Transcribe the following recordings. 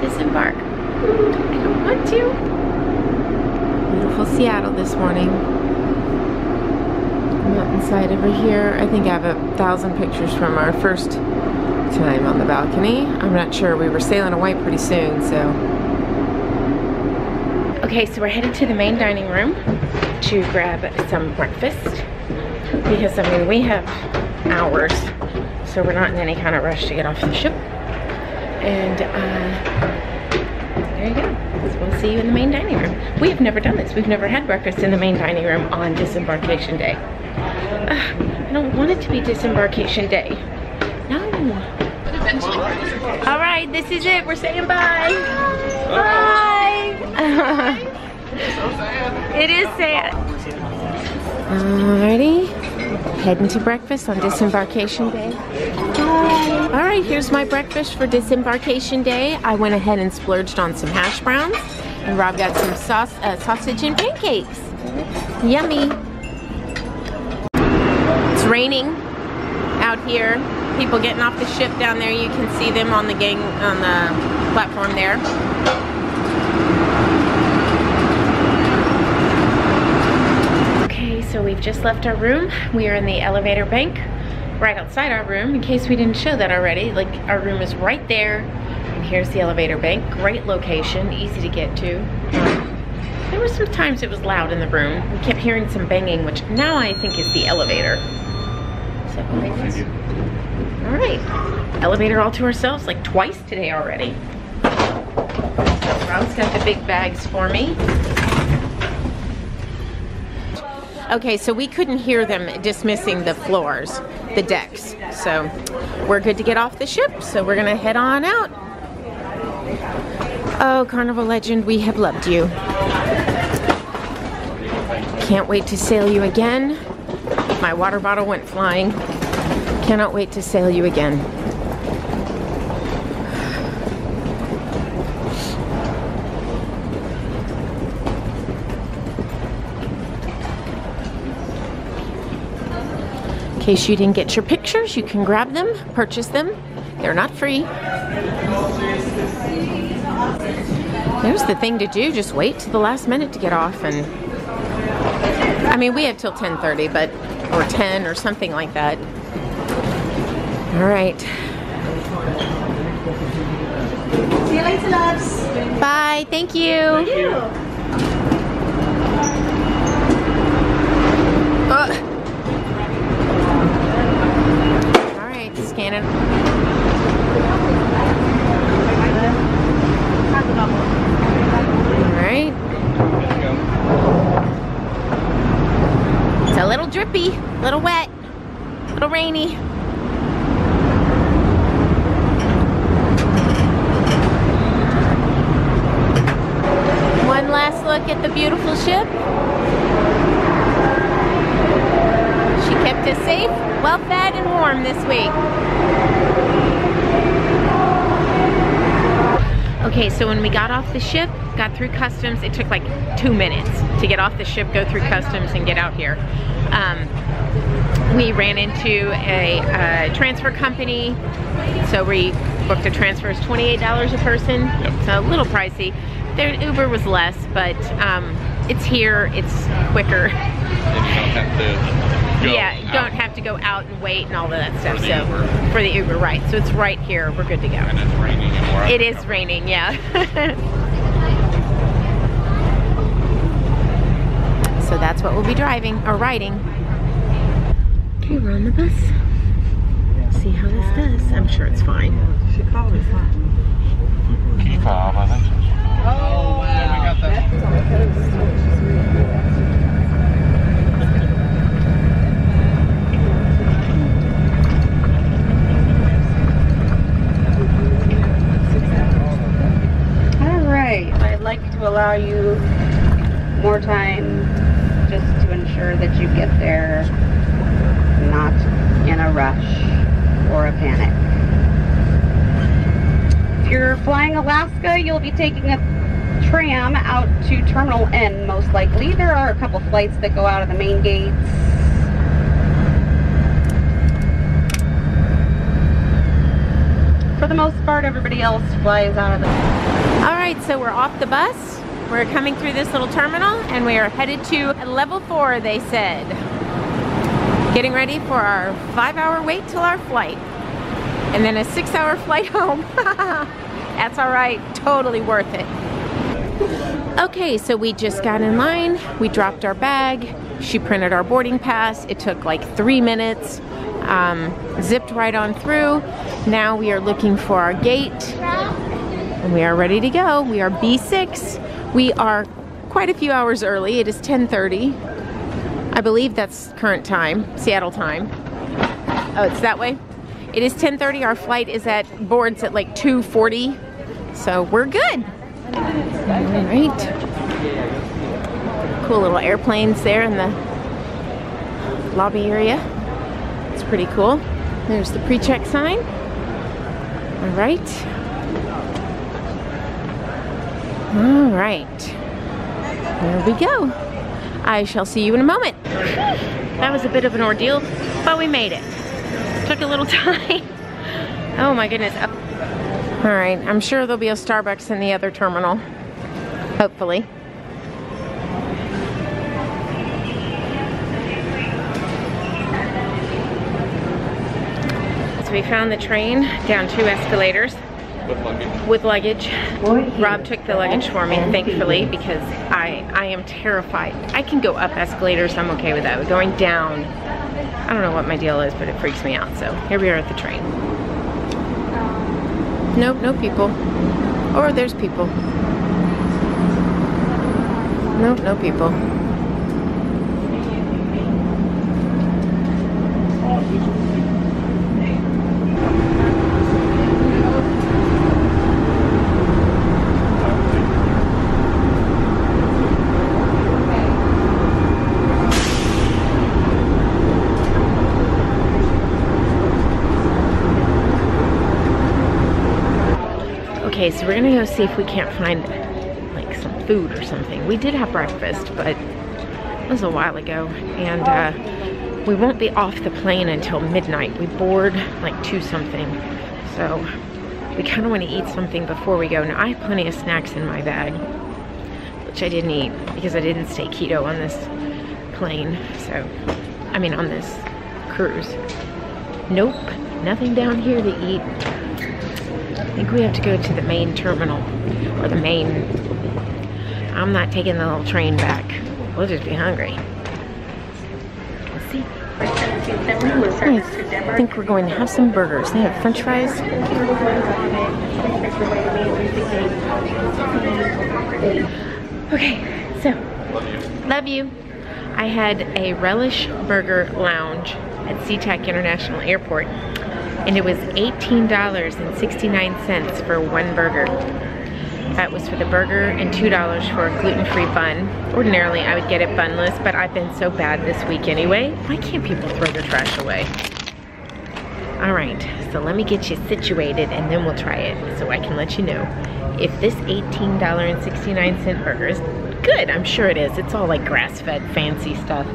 disembark. I don't want to. Beautiful Seattle this morning. Mountain side over here. I think I have 1,000 pictures from our first time on the balcony. I'm not sure. We were sailing away pretty soon, so. Okay, so we're headed to the main dining room to grab some breakfast. Because, I mean, we have hours, so we're not in any kind of rush to get off the ship. And there you go. So we'll see you in the main dining room. We have never done this. We've never had breakfast in the main dining room on disembarkation day. I don't want it to be disembarkation day. No. All right, this is it. We're saying bye. Bye. Bye. It is sad. Alrighty, heading to breakfast on disembarkation day. Bye. All right, here's my breakfast for disembarkation day. I went ahead and splurged on some hash browns, and Rob got some sauce, sausage and pancakes. Yummy. It's raining out here. People getting off the ship down there. You can see them on the platform there. So we've just left our room. We are in the elevator bank right outside our room, in case we didn't show that already. Like, our room is right there, and here's the elevator bank. Great location, easy to get to. There were some times it was loud in the room. We kept hearing some banging, which now I think is the elevator. So, all right, elevator all to ourselves, like twice today already. So Rob's got the big bags for me. Okay, so we couldn't hear them dismissing the floors, the decks. So we're good to get off the ship, so we're gonna head on out. Oh, Carnival Legend, we have loved you. Can't wait to sail you again. My water bottle went flying. Cannot wait to sail you again. In case you didn't get your pictures, you can grab them, purchase them. They're not free. There's the thing to do, just wait till the last minute to get off. And I mean, we have till 10:30, but, or 10 or something like that. All right. See you later, loves. Bye, thank you. Thank you. Oh. Cannon. All right. It's a little drippy, a little wet, a little rainy. One last look at the beautiful ship. She kept us safe, well fed, and warm this week. Okay, so when we got off the ship, got through customs, it took like 2 minutes to get off the ship, go through customs, and get out here. We ran into a transfer company, so we booked a transfer. It's $28 a person, yep. So a little pricey. Their Uber was less, but it's here, it's quicker. Yeah, you don't have to go out and wait and all of that stuff. So Uber. For the Uber, right? So it's right here. We're good to go. And it's raining. And it is raining. Yeah. So that's what we'll be driving or riding. Okay, we're on the bus. We'll see how this does. I'm sure it's fine. Key fob, I think. Oh, wow. We got that. I'd like to allow you more time just to ensure that you get there not in a rush or a panic. If you're flying Alaska, you'll be taking a tram out to Terminal N most likely. There are a couple flights that go out of the main gates. the most part, everybody else flies out of the... All right, so we're off the bus. We're coming through this little terminal and we are headed to level 4, they said. Getting ready for our 5-hour wait till our flight. And then a 6-hour flight home. That's all right, totally worth it. Okay, so we just got in line. We dropped our bag. She printed our boarding pass. It took like 3 minutes. Zipped right on through. Now we are looking for our gate. And we are ready to go. We are B6. We are quite a few hours early. It is 10:30. I believe that's current time, Seattle time. Oh, it's that way? It is 10:30. Our flight is boards at like 2:40. So we're good. All right. Cool little airplanes there in the lobby area. It's pretty cool. There's the pre-check sign. All right. All right. There we go. I shall see you in a moment. That was a bit of an ordeal, but we made it. Took a little time. Oh my goodness. All right, I'm sure there'll be a Starbucks in the other terminal. Hopefully. So we found the train down 2 escalators. With luggage. With luggage. Rob took the luggage for me, thankfully, because I am terrified. I can go up escalators, I'm okay with that. But going down, I don't know what my deal is, but it freaks me out. So here we are at the train. Nope, no people. Or there's people. Nope, no people. Okay, so we're gonna go see if we can't find like some food or something. We did have breakfast, but it was a while ago, and we won't be off the plane until midnight. We board like 2 something, so we kind of want to eat something before we go. Now I have plenty of snacks in my bag, which I didn't eat because I didn't stay keto on this plane. So, I mean on this cruise. Nope, nothing down here to eat. I think we have to go to the main terminal, or the main, I'm not taking the little train back. We'll just be hungry. Let's see. I think we're going to have some burgers. They have french fries. Okay, so, love you. I had a Relish Burger Lounge at SeaTac International Airport. And it was $18.69 for 1 burger. That was for the burger and $2 for a gluten-free bun. Ordinarily, I would get it bunless, but I've been so bad this week anyway. Why can't people throw their trash away? All right, so let me get you situated and then we'll try it so I can let you know if this $18.69 burger is good. I'm sure it is. It's all like grass-fed, fancy stuff.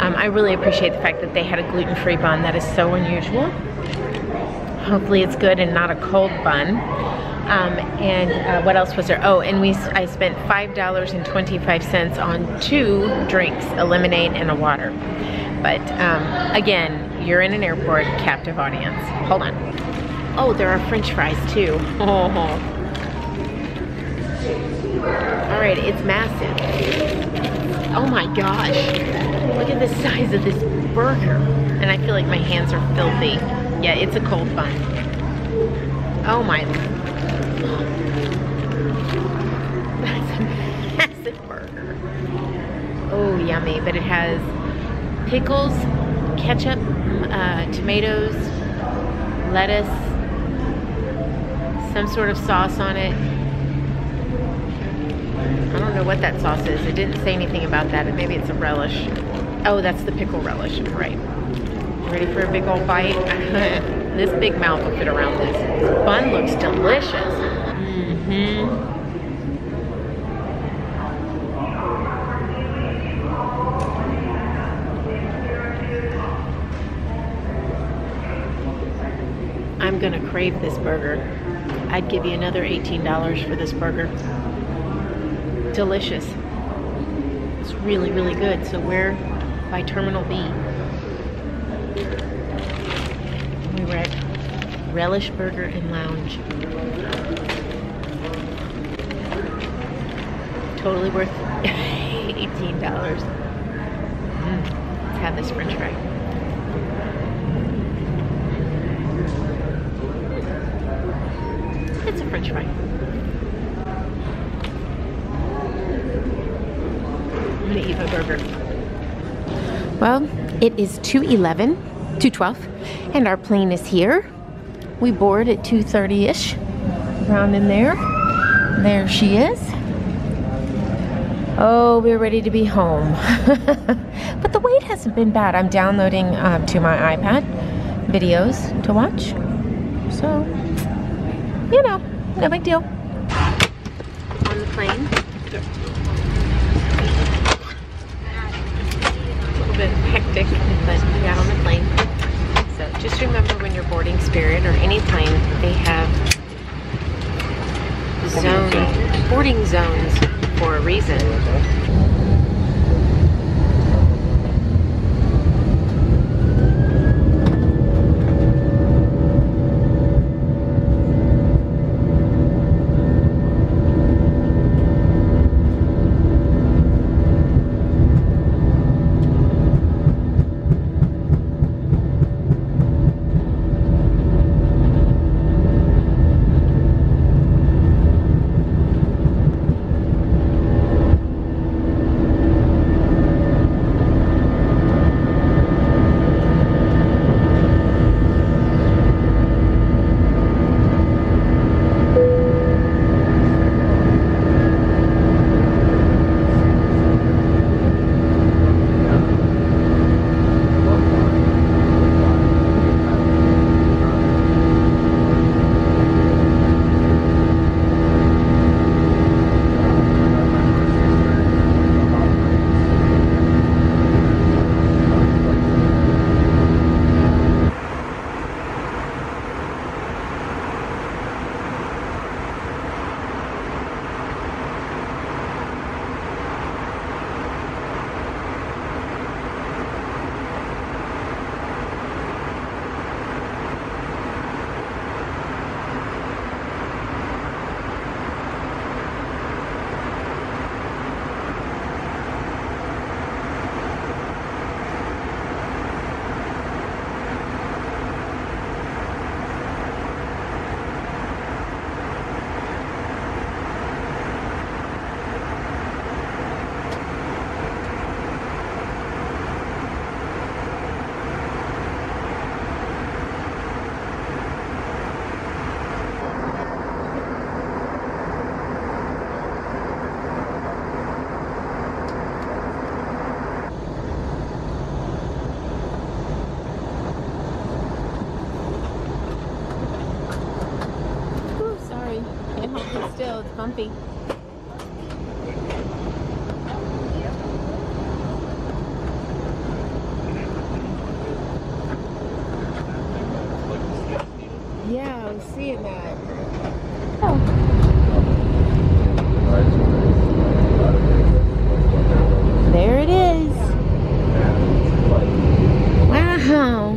I really appreciate the fact that they had a gluten-free bun. That is so unusual. Hopefully it's good and not a cold bun. What else was there? Oh, and I spent $5.25 on 2 drinks, a lemonade and a water. But again, you're in an airport, captive audience. Hold on. Oh, there are french fries too. Oh. All right, it's massive. Oh my gosh. Look at the size of this burger. And I feel like my hands are filthy. Yeah, it's a cold bun. Oh my. That's a massive burger. Oh, yummy. But it has pickles, ketchup, tomatoes, lettuce, some sort of sauce on it. I don't know what that sauce is. It didn't say anything about that. Maybe it's a relish. Oh, that's the pickle relish. Right. Ready for a big old bite? This big mouth will fit around this. Bun looks delicious. I'm gonna crave this burger. I'd give you another $18 for this burger. Delicious. It's really, really good. So we're by Terminal B. We were at Relish Burger and Lounge. Totally worth $18. Let's have this french fry. It's a french fry. I'm gonna eat my burger. Well, it is 2:12, and our plane is here. We board at 2:30-ish, around in there. There she is. Oh, we're ready to be home. But the wait hasn't been bad. I'm downloading to my iPad videos to watch, so, you know, no big deal. On the plane. Yep. A little bit hectic, but we got on the plane. So just remember when you're boarding Spirit or any plane, they have zone, boarding zones for a reason. Bumpy. Yeah, I'm seeing that. Oh. There it is. Wow.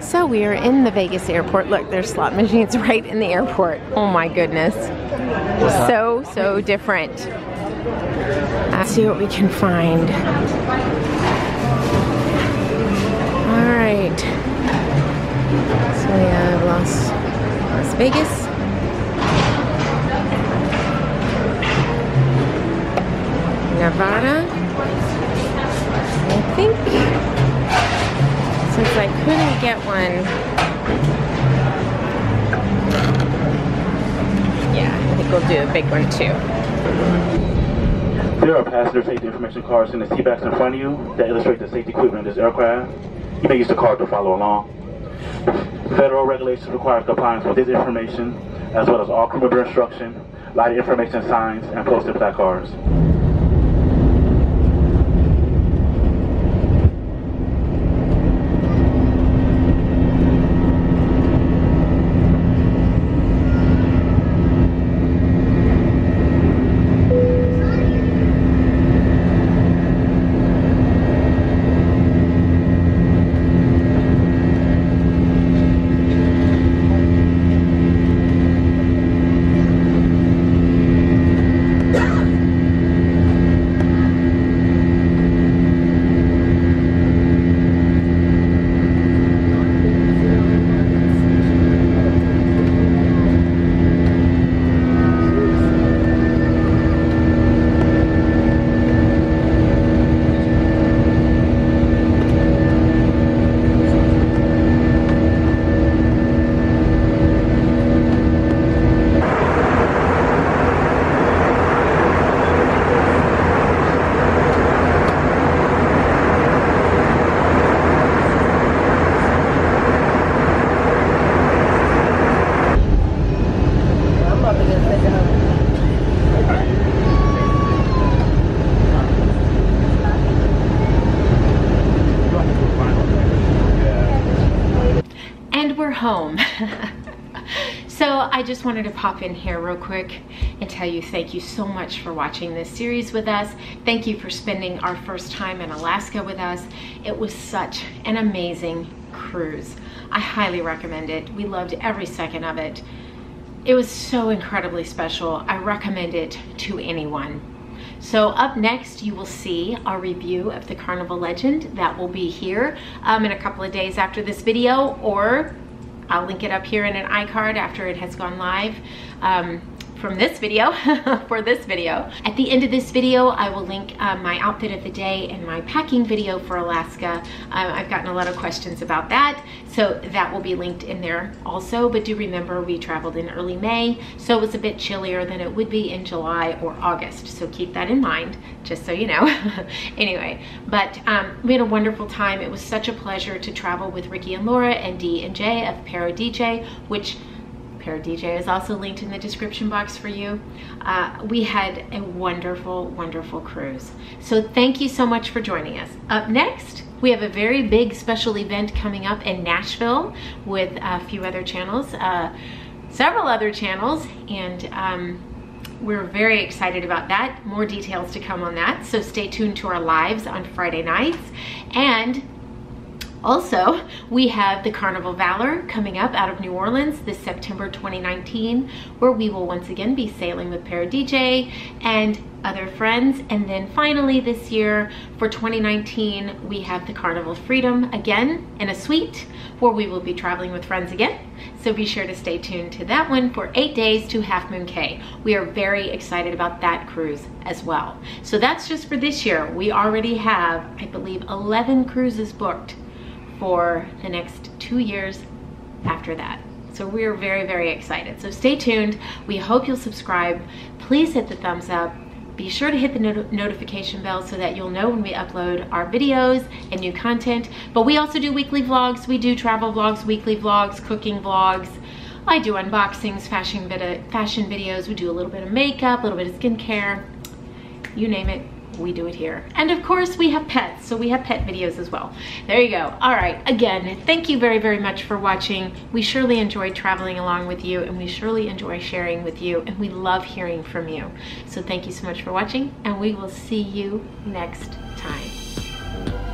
So we are in the Vegas airport. Look, there's slot machines right in the airport. Oh my goodness. So different. Let's see what we can find. All right. So we have Las Vegas. Nevada. I think. Since I couldn't get one, yeah, I think we'll do a big one too. There are passenger safety information cards in the seatbacks in front of you that illustrate the safety equipment of this aircraft. You may use the card to follow along. Federal regulations require compliance with this information, as well as all crew member instruction, lighted information signs, and posted placards. we're home. So I just wanted to pop in here real quick and tell you thank you so much for watching this series with us. Thank you for spending our first time in Alaska with us. It was such an amazing cruise. I highly recommend it. We loved every second of it. It was so incredibly special. I recommend it to anyone. So up next, you will see our review of the Carnival Legend. That will be here in a couple of days after this video, or I'll link it up here in an iCard after it has gone live from this video for this video. At the end of this video, I will link my outfit of the day and my packing video for Alaska. I've gotten a lot of questions about that, so that will be linked in there also. But do remember, we traveled in early May, so it was a bit chillier than it would be in July or August, so keep that in mind, just so you know. Anyway, but we had a wonderful time. It was such a pleasure to travel with Ricky and Laura and Dee and Jay of ParoDeeJay, which ParoDeeJay is also linked in the description box for you. We had a wonderful, wonderful cruise. So thank you so much for joining us. Up next, we have a very big special event coming up in Nashville with a few other channels, several other channels, and we're very excited about that. More details to come on that, so stay tuned to our lives on Friday nights. And also, we have the Carnival Valor coming up out of New Orleans this September 2019, where we will once again be sailing with ParoDeeJay and other friends. And then finally this year, for 2019, we have the Carnival Freedom again in a suite, where we will be traveling with friends again. So be sure to stay tuned to that one for 8 days to Half Moon Cay. We are very excited about that cruise as well. So that's just for this year. We already have, I believe, 11 cruises booked for the next 2 years after that. So we're very, very excited. So stay tuned. We hope you'll subscribe. Please hit the thumbs up. Be sure to hit the notification bell so that you'll know when we upload our videos and new content. But we also do weekly vlogs. We do travel vlogs, weekly vlogs, cooking vlogs. I do unboxings, fashion videos. We do a little bit of makeup, a little bit of skincare. You name it, we do it here. And of course, we have pets, so we have pet videos as well. There you go. All right, again, thank you very, very much for watching. We surely enjoyed traveling along with you, and we surely enjoy sharing with you, and we love hearing from you. So thank you so much for watching, and we will see you next time.